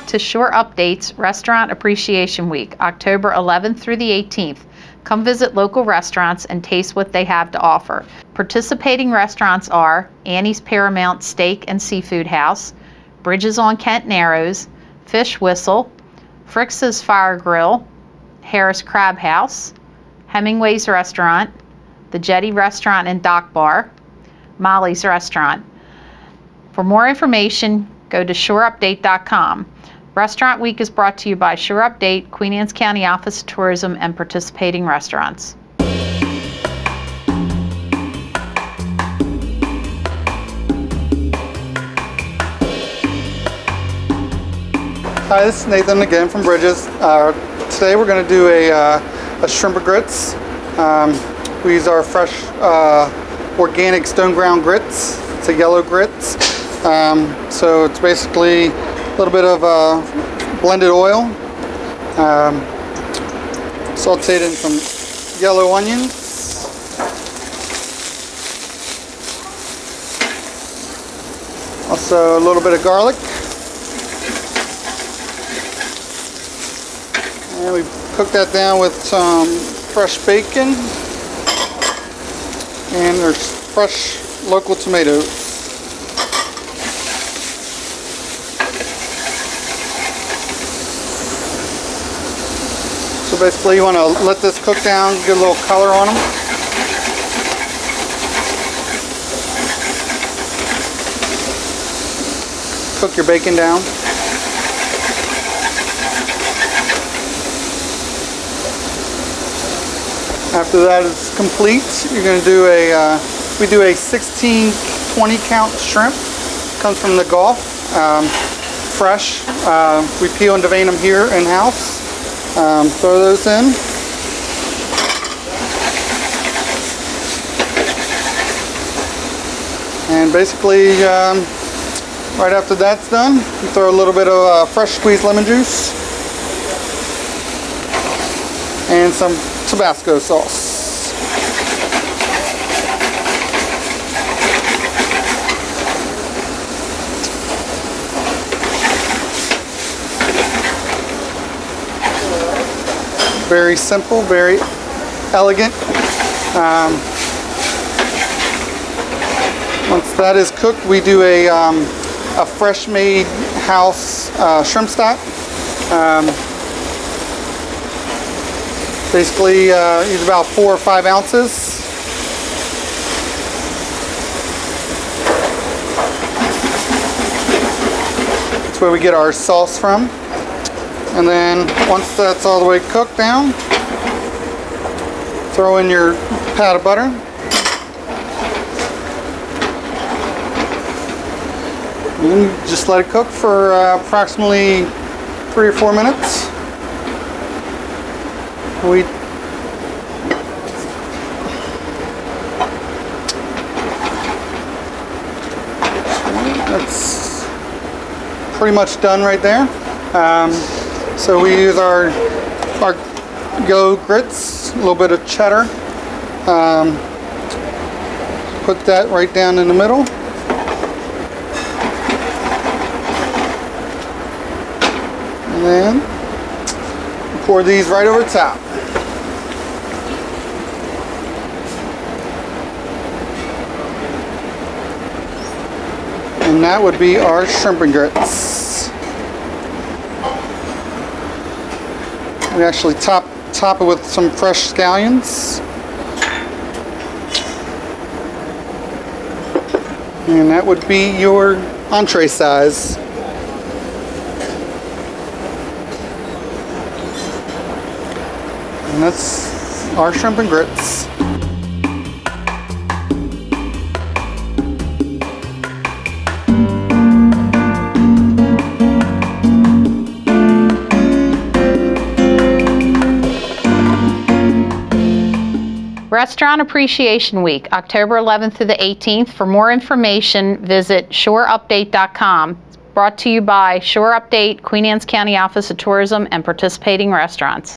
out to Shore Update's Restaurant Appreciation Week, October 11th through the 18th. Come visit local restaurants and taste what they have to offer. Participating restaurants are Annie's Paramount Steak and Seafood House, Bridges on Kent Narrows, Fish Whistle, Fricks's Fire Grill, Harris Crab House, Hemingway's Restaurant, The Jetty Restaurant and Dock Bar, Molly's Restaurant. For more information, go to shoreupdate.com. Restaurant Week is brought to you by Shore Update, Queen Anne's County Office of Tourism, and participating restaurants. Hi, this is Nathan again from Bridges. Today we're going to do a shrimp and grits. We use our fresh organic stone ground grits. It's a yellow grits. So it's basically a little bit of blended oil, sauteed in some yellow onions, also a little bit of garlic, and we cook that down with some fresh bacon and there's fresh local tomatoes. So basically you want to let this cook down, get a little color on them. Cook your bacon down. After that is complete, you're going to do we do a 16-20 count shrimp. Comes from the Gulf, fresh. We peel and vein them here in-house. Throw those in. And basically, right after that's done, you throw a little bit of fresh squeezed lemon juice and some Tabasco sauce. Very simple, very elegant. Once that is cooked, we do a fresh made house shrimp stock. Basically, use about 4 or 5 ounces. That's where we get our sauce from. And then once that's all the way cooked down, throw in your pat of butter. And just let it cook for approximately 3 or 4 minutes. That's pretty much done right there. So we use our yellow grits, a little bit of cheddar. Put that right down in the middle. And then pour these right over top. And that would be our shrimp and grits. We actually top it with some fresh scallions. And that would be your entree size. And that's our shrimp and grits. Restaurant Appreciation Week, October 11th through the 18th. For more information, visit shoreupdate.com. Brought to you by Shore Update, Queen Anne's County Office of Tourism, and participating restaurants.